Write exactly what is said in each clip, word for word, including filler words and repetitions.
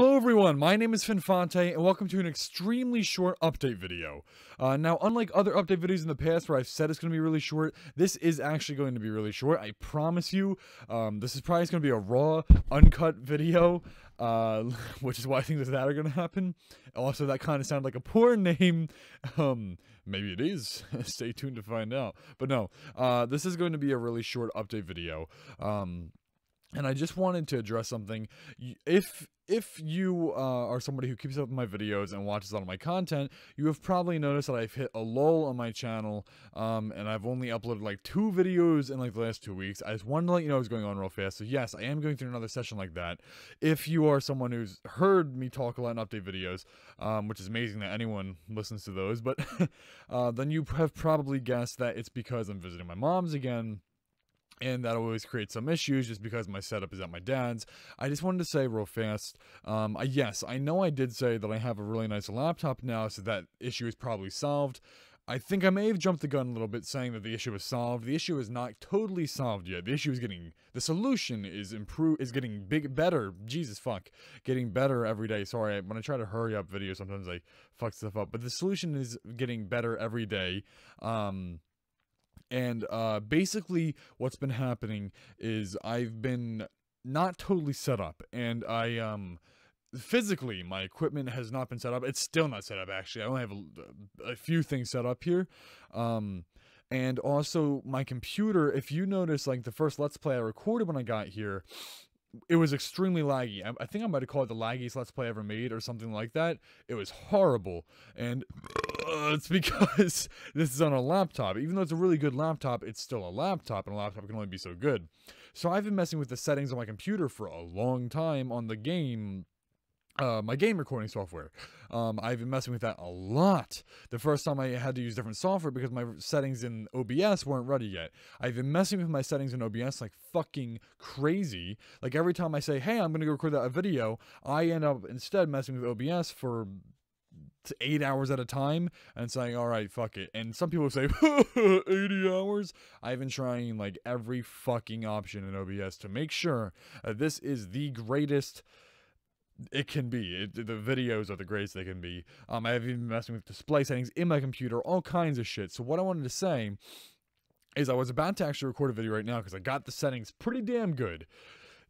Hello everyone, my name is Finfante, and welcome to an extremely short update video. Uh, now, unlike other update videos in the past where I've said it's going to be really short, this is actually going to be really short, I promise you. Um, this is probably going to be a raw, uncut video, uh, which is why things like that are going to happen. Also, that kind of sounded like a porn name. Um, maybe it is. Stay tuned to find out. But no, uh, this is going to be a really short update video. Um... And I just wanted to address something. If if you uh, are somebody who keeps up with my videos and watches a lot of my content, you have probably noticed that I've hit a lull on my channel, um, and I've only uploaded like two videos in like the last two weeks. I just wanted to let you know what's going on real fast. So yes, I am going through another session like that. If you are someone who's heard me talk a lot in update videos, um, which is amazing that anyone listens to those, but uh, then you have probably guessed that it's because I'm visiting my mom's again. And that always creates some issues just because my setup is at my dad's. I just wanted to say real fast, um, I, yes, I know I did say that I have a really nice laptop now, so that issue is probably solved. I think I may have jumped the gun a little bit saying that the issue is solved. The issue is not totally solved yet. The issue is getting, the solution is improve, is getting big, better. Jesus fuck, getting better every day. Sorry, when I try to hurry up videos, sometimes I fuck stuff up. But the solution is getting better every day. Um... And uh, basically what's been happening is I've been not totally set up, and I, um, physically my equipment has not been set up. It's still not set up, actually. I only have a, a few things set up here. Um, and also my computer, if you notice, like the first Let's Play I recorded when I got here, it was extremely laggy. I, I think I might have called it the laggiest Let's Play ever made or something like that. It was horrible. And uh, it's because this is on a laptop. Even though it's a really good laptop, it's still a laptop, and a laptop can only be so good. So I've been messing with the settings on my computer for a long time on the game. Uh, my game recording software. Um, I've been messing with that a lot. The first time I had to use different software because my settings in O B S weren't ready yet. I've been messing with my settings in O B S like fucking crazy. Like every time I say, hey, I'm going to go record that video, I end up instead messing with O B S for eight hours at a time and saying, all right, fuck it. And some people say eighty hours. I've been trying like every fucking option in O B S to make sure uh, this is the greatest it can be. It, the videos are the greatest they can be. Um, I have even been messing with display settings in my computer, all kinds of shit. So what I wanted to say is I was about to actually record a video right now because I got the settings pretty damn good.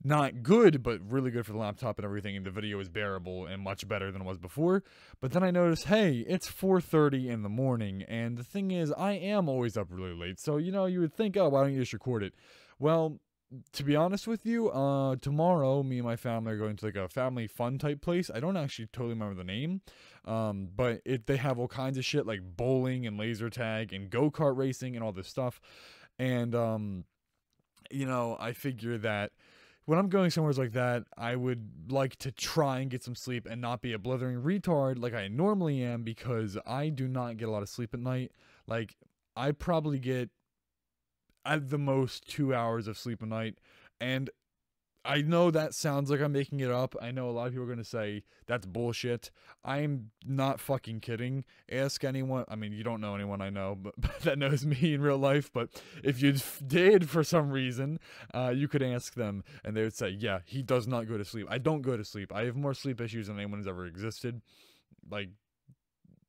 Not good, but really good for the laptop and everything, and the video is bearable and much better than it was before. But then I noticed, hey, it's four thirty in the morning, and the thing is, I am always up really late. So, you know, you would think, oh, why don't you just record it? Well, to be honest with you, uh, tomorrow, me and my family are going to like a family fun type place. I don't actually totally remember the name, um, but it, they have all kinds of shit like bowling and laser tag and go-kart racing and all this stuff. And, um, you know, I figure that when I'm going somewhere like that, I would like to try and get some sleep and not be a blithering retard like I normally am, because I do not get a lot of sleep at night. Like, I probably get at the most two hours of sleep a night, and I know that sounds like I'm making it up. I know a lot of people are going to say that's bullshit. I'm not fucking kidding. Ask anyone. I mean, you don't know anyone I know, but, but that knows me in real life. But if you did for some reason, uh, you could ask them and they would say, yeah, he does not go to sleep. I don't go to sleep. I have more sleep issues than anyone has ever existed. Like,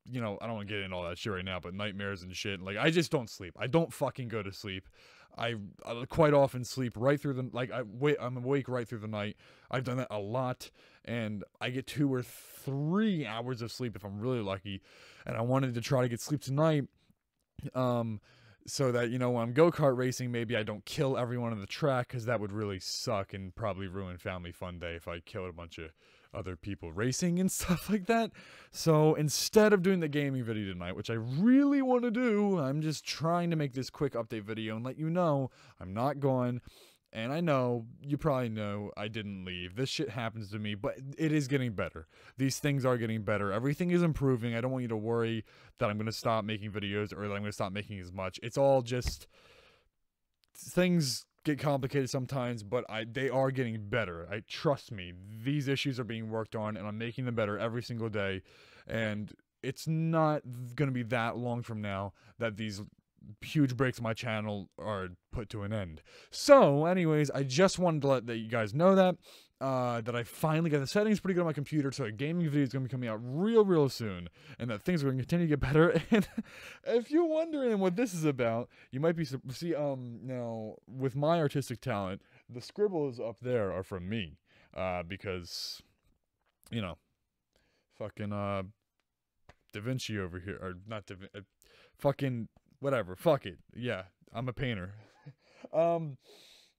you know, I don't want to get into all that shit right now, but nightmares and shit. Like, I just don't sleep. I don't fucking go to sleep. I, I quite often sleep right through the, like, I wait, I'm awake right through the night. I've done that a lot, and I get two or three hours of sleep if I'm really lucky. And I wanted to try to get sleep tonight, um, so that, you know, when I'm go-kart racing, maybe I don't kill everyone on the track, because that would really suck and probably ruin family fun day if I killed a bunch of other people racing and stuff like that. So instead of doing the gaming video tonight, which I really want to do, I'm just trying to make this quick update video and let you know I'm not gone. And I know, you probably know, I didn't leave. This shit happens to me, but it is getting better. These things are getting better. Everything is improving. I don't want you to worry that I'm going to stop making videos or that I'm going to stop making as much. It's all just things get complicated sometimes, but I they are getting better. I trust me, these issues are being worked on, and I'm making them better every single day. And it's not going to be that long from now that these huge breaks on my channel are put to an end. So anyways, I just wanted to let that you guys know that. uh, that I finally got the settings pretty good on my computer, so a gaming video is going to be coming out real, real soon, and that things are going to continue to get better. And if you're wondering what this is about, you might be, see, um, now, with my artistic talent, the scribbles up there are from me, uh, because, you know, fucking, uh, Da Vinci over here, or not Da Vinci, uh, fucking, whatever, fuck it, yeah, I'm a painter. um...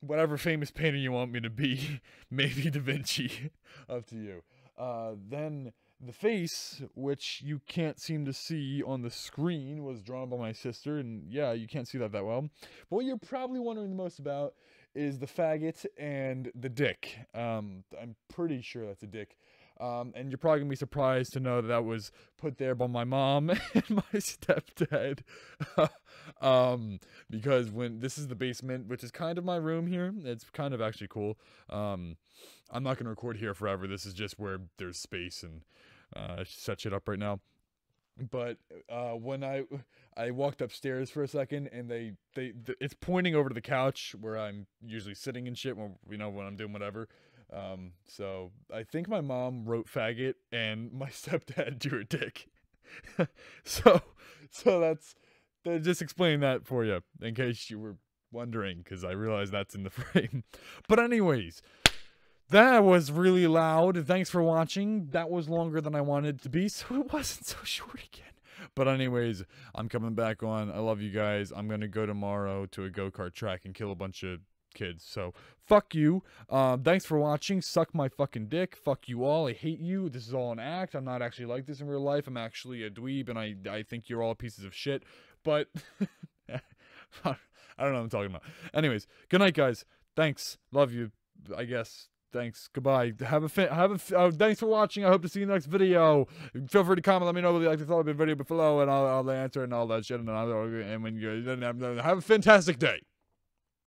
Whatever famous painter you want me to be, maybe Da Vinci, up to you. Uh, then the face, which you can't seem to see on the screen, was drawn by my sister, and yeah, you can't see that that well. But what you're probably wondering the most about is the faggot and the dick. Um, I'm pretty sure that's a dick. Um, and you're probably going to be surprised to know that that was put there by my mom and my stepdad. um, because when this is the basement, which is kind of my room here, it's kind of actually cool. Um, I'm not going to record here forever. This is just where there's space and uh, set shit up right now. But uh, when I I walked upstairs for a second, and they, they, they it's pointing over to the couch where I'm usually sitting and shit when, you know, when I'm doing whatever. Um, so I think my mom wrote faggot and my stepdad drew a dick. so, so that's, that just explain that for you in case you were wondering, cause I realize that's in the frame. But anyways, that was really loud. Thanks for watching. That was longer than I wanted it to be, so it wasn't so short again. But anyways, I'm coming back on. I love you guys. I'm going to go tomorrow to a go-kart track and kill a bunch of kids, so fuck you. Um thanks for watching. Suck my fucking dick. Fuck you all. I hate you. This is all an act. I'm not actually like this in real life. I'm actually a dweeb, and i i think you're all pieces of shit, but I don't know what I'm talking about. Anyways, good night, guys. Thanks, love you, I guess. Thanks, goodbye. Have a fin have a f uh, thanks for watching. I hope to see you in the next video. Feel free to comment. Let me know if you like this video below, and I'll, I'll answer and all that shit. And, I'll, and when you have a fantastic day.